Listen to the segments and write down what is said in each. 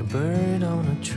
like a bird on a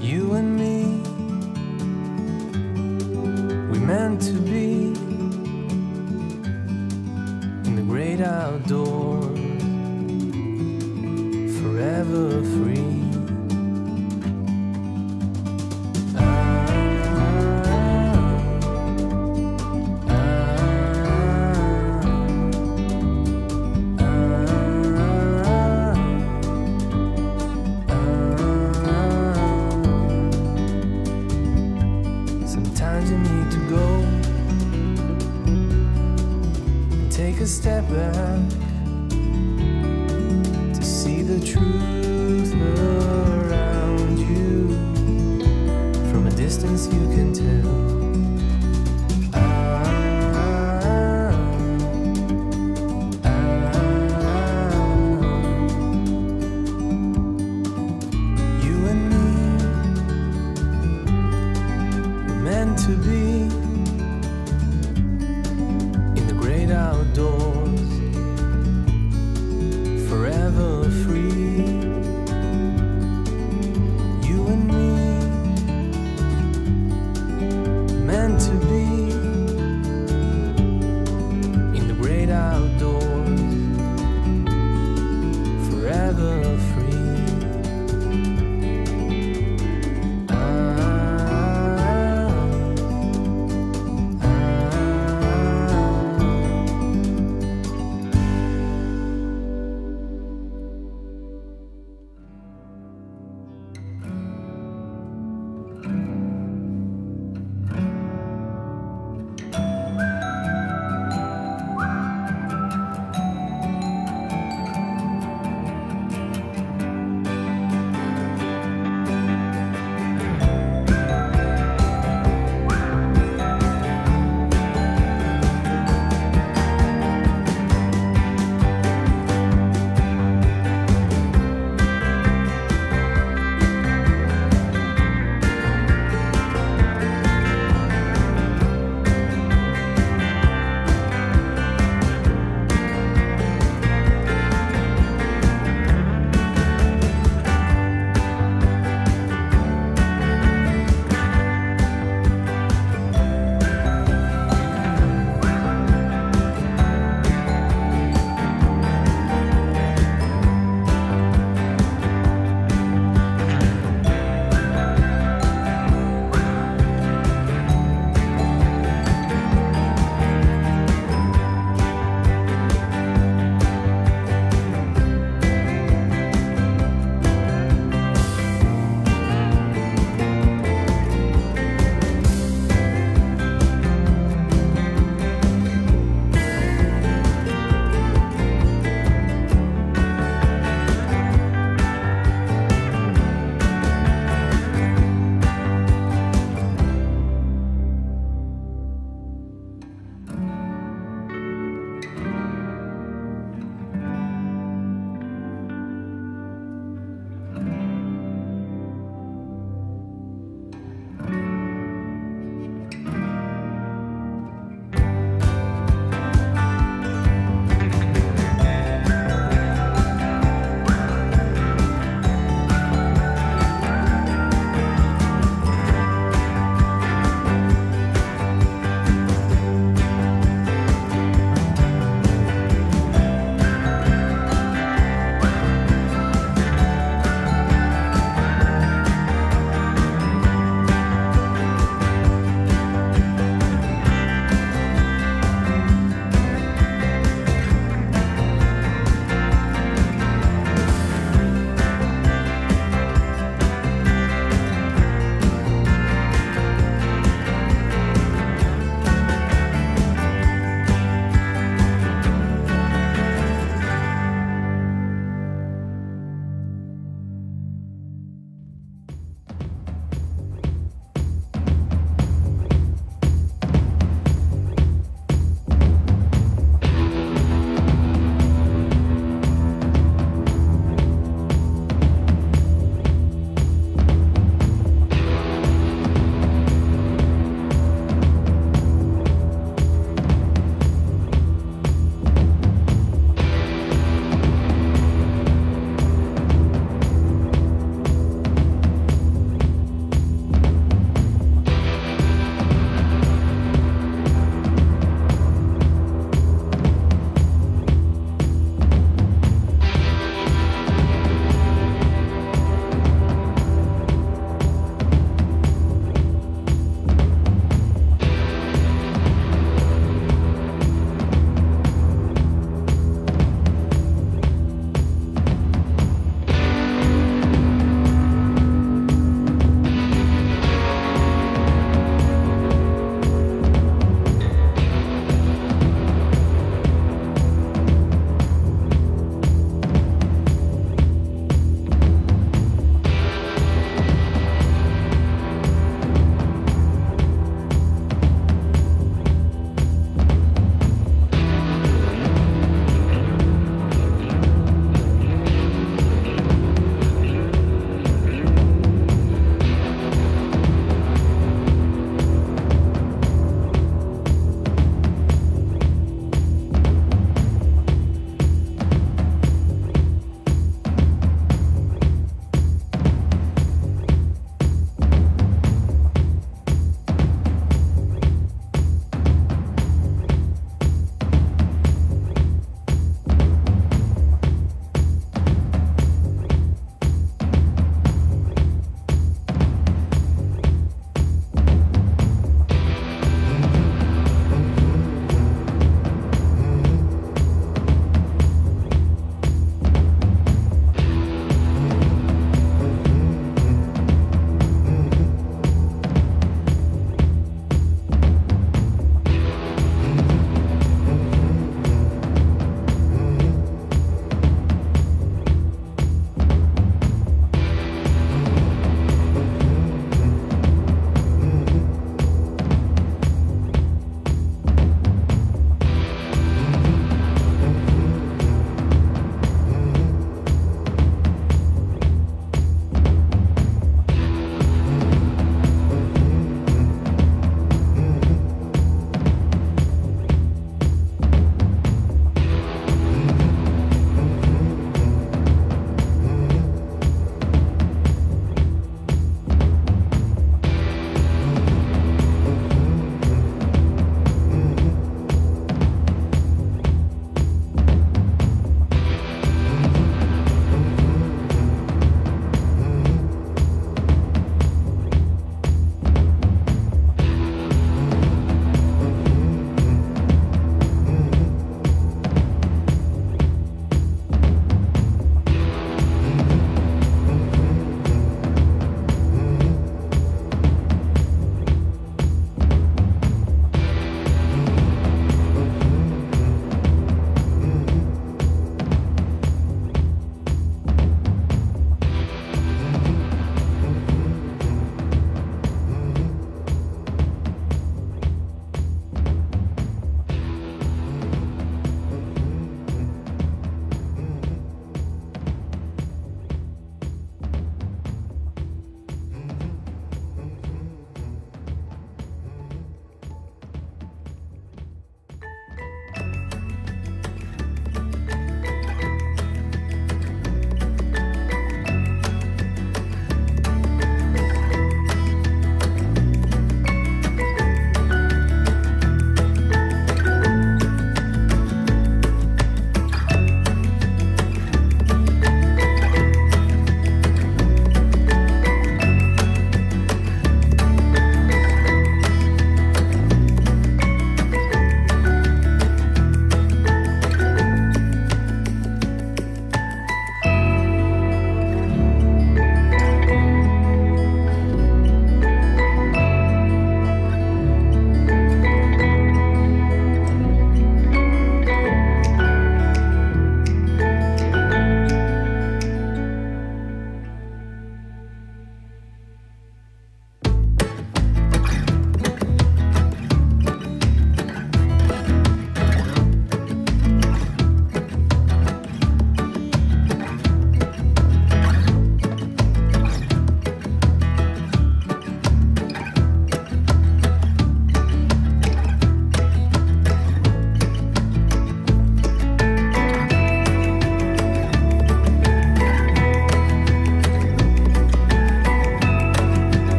you and me. We're meant to be in the great outdoors, forever free. Sometimes you need to go and take a step back to see the truth around you. From a distance you can tell. To be in the great outdoors, forever free.